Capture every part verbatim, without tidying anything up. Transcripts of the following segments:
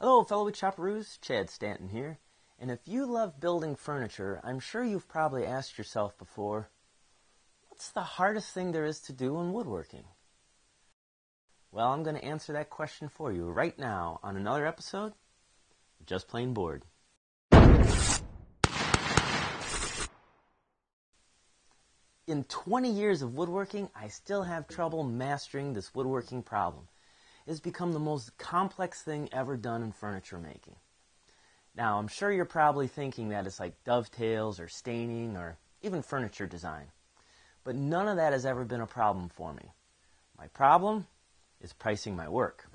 Hello, fellow shopperoos, Chad Stanton here, and if you love building furniture, I'm sure you've probably asked yourself before, what's the hardest thing there is to do in woodworking? Well, I'm going to answer that question for you right now on another episode of Just Plain Board. In twenty years of woodworking, I still have trouble mastering this woodworking problem. Has become the most complex thing ever done in furniture making. Now, I'm sure you're probably thinking that it's like dovetails or staining or even furniture design, but none of that has ever been a problem for me. My problem is pricing my work.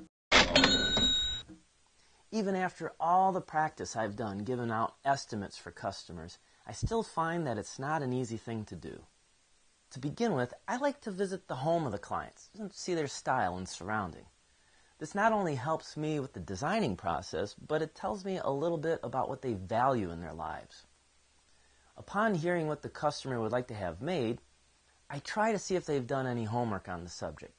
Even after all the practice I've done giving out estimates for customers, I still find that it's not an easy thing to do. To begin with, I like to visit the home of the clients and see their style and surrounding. This not only helps me with the designing process, but it tells me a little bit about what they value in their lives. Upon hearing what the customer would like to have made, I try to see if they've done any homework on the subject.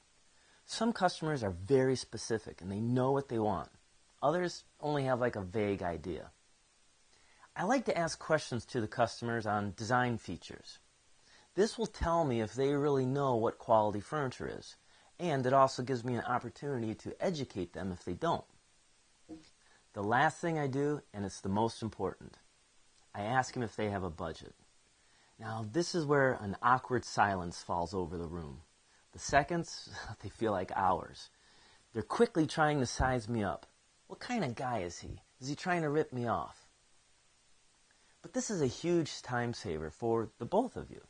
Some customers are very specific and they know what they want. Others only have like a vague idea. I like to ask questions to the customers on design features. This will tell me if they really know what quality furniture is. And it also gives me an opportunity to educate them if they don't. The last thing I do, and it's the most important, I ask them if they have a budget. Now, this is where an awkward silence falls over the room. The seconds, they feel like hours. They're quickly trying to size me up. What kind of guy is he? Is he trying to rip me off? But this is a huge time saver for the both of you.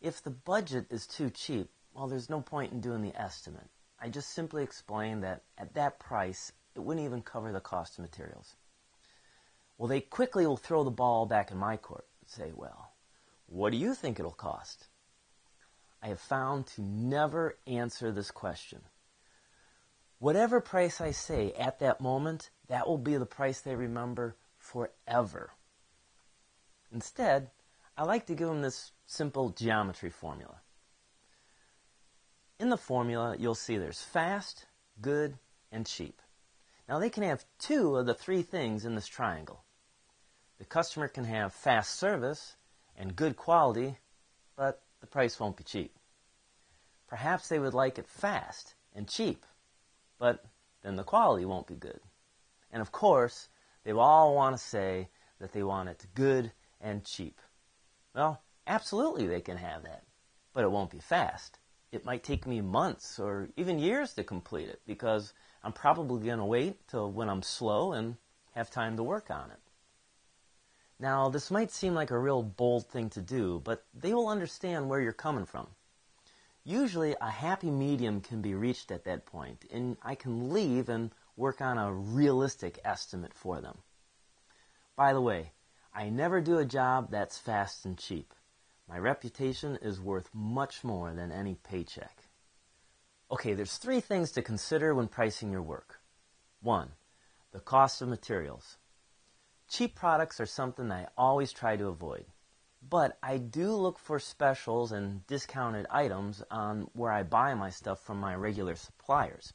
If the budget is too cheap, well, there's no point in doing the estimate. I just simply explained that at that price, it wouldn't even cover the cost of materials. Well, they quickly will throw the ball back in my court and say, well, what do you think it'll cost? I have found to never answer this question. Whatever price I say at that moment, that will be the price they remember forever. Instead, I like to give them this simple geometry formula. In the formula, you'll see there's fast, good, and cheap. Now, they can have two of the three things in this triangle. The customer can have fast service and good quality, but the price won't be cheap. Perhaps they would like it fast and cheap, but then the quality won't be good. And of course, they will all want to say that they want it good and cheap. Well, absolutely they can have that, but it won't be fast. It might take me months or even years to complete it because I'm probably going to wait till when I'm slow and have time to work on it. Now, this might seem like a real bold thing to do, but they will understand where you're coming from. Usually, a happy medium can be reached at that point, and I can leave and work on a realistic estimate for them. By the way, I never do a job that's fast and cheap. My reputation is worth much more than any paycheck. Okay, there's three things to consider when pricing your work. One, the cost of materials. Cheap products are something I always try to avoid, but I do look for specials and discounted items on where I buy my stuff from my regular suppliers.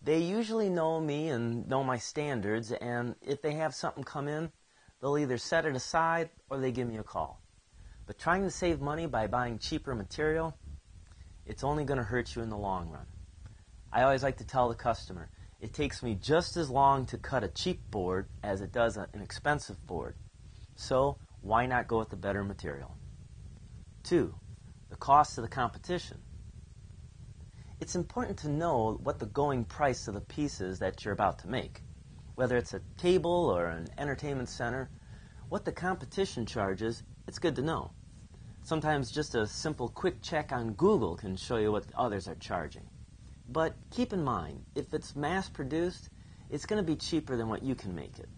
They usually know me and know my standards, and if they have something come in, they'll either set it aside or they give me a call. But trying to save money by buying cheaper material, it's only going to hurt you in the long run. I always like to tell the customer, it takes me just as long to cut a cheap board as it does an expensive board. So why not go with the better material? Two, the cost of the competition. It's important to know what the going price of the piece is that you're about to make. Whether it's a table or an entertainment center, what the competition charges, it's good to know. Sometimes just a simple quick check on Google can show you what others are charging. But keep in mind, if it's mass-produced, it's going to be cheaper than what you can make it.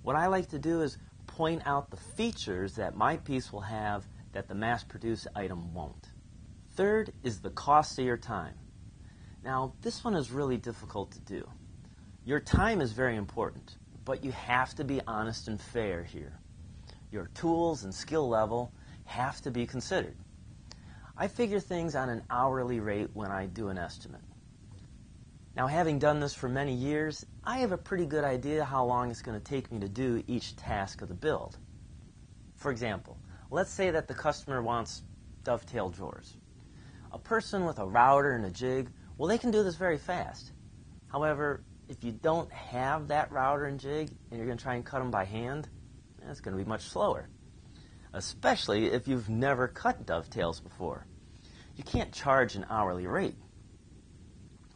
What I like to do is point out the features that my piece will have that the mass-produced item won't. Third is the cost of your time. Now, this one is really difficult to do. Your time is very important, but you have to be honest and fair here. Your tools and skill level have to be considered. I figure things on an hourly rate when I do an estimate. Now, having done this for many years, I have a pretty good idea how long it's going to take me to do each task of the build. For example, let's say that the customer wants dovetail drawers. A person with a router and a jig, well, they can do this very fast. However, if you don't have that router and jig and you're going to try and cut them by hand, that's going to be much slower, especially if you've never cut dovetails before. You can't charge an hourly rate.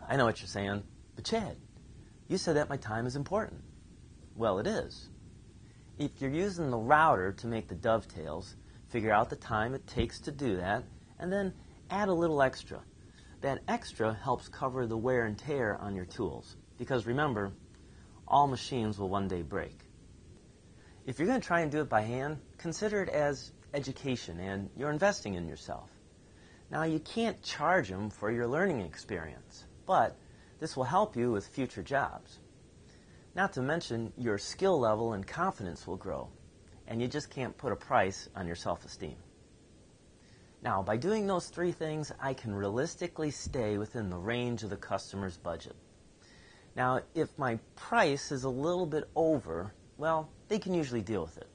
I know what you're saying, but Chad, you said that my time is important. Well, it is. If you're using the router to make the dovetails, figure out the time it takes to do that, and then add a little extra. That extra helps cover the wear and tear on your tools, because remember, all machines will one day break. If you're going to try and do it by hand, consider it as education, and you're investing in yourself. Now, you can't charge them for your learning experience, but this will help you with future jobs. Not to mention, your skill level and confidence will grow, and you just can't put a price on your self-esteem. Now, by doing those three things, I can realistically stay within the range of the customer's budget. Now, if my price is a little bit over, well, they can usually deal with it.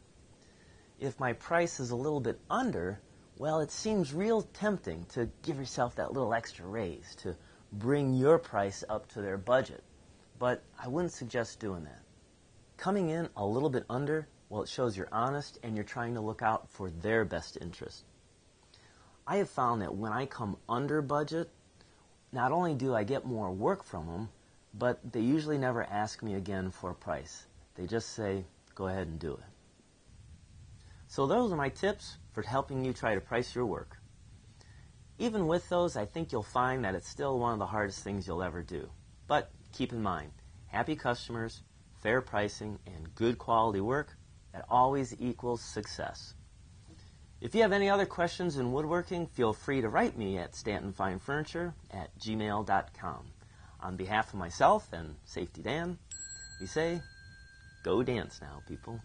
If my price is a little bit under, well, it seems real tempting to give yourself that little extra raise, to bring your price up to their budget, but I wouldn't suggest doing that. Coming in a little bit under, well, it shows you're honest and you're trying to look out for their best interest. I have found that when I come under budget, not only do I get more work from them, but they usually never ask me again for a price. They just say, go ahead and do it. So those are my tips for helping you try to price your work. Even with those, I think you'll find that it's still one of the hardest things you'll ever do. But keep in mind, happy customers, fair pricing, and good quality work, that always equals success. If you have any other questions in woodworking, feel free to write me at stanton fine furniture at gmail dot com. On behalf of myself and Safety Dan, we say, go dance now, people.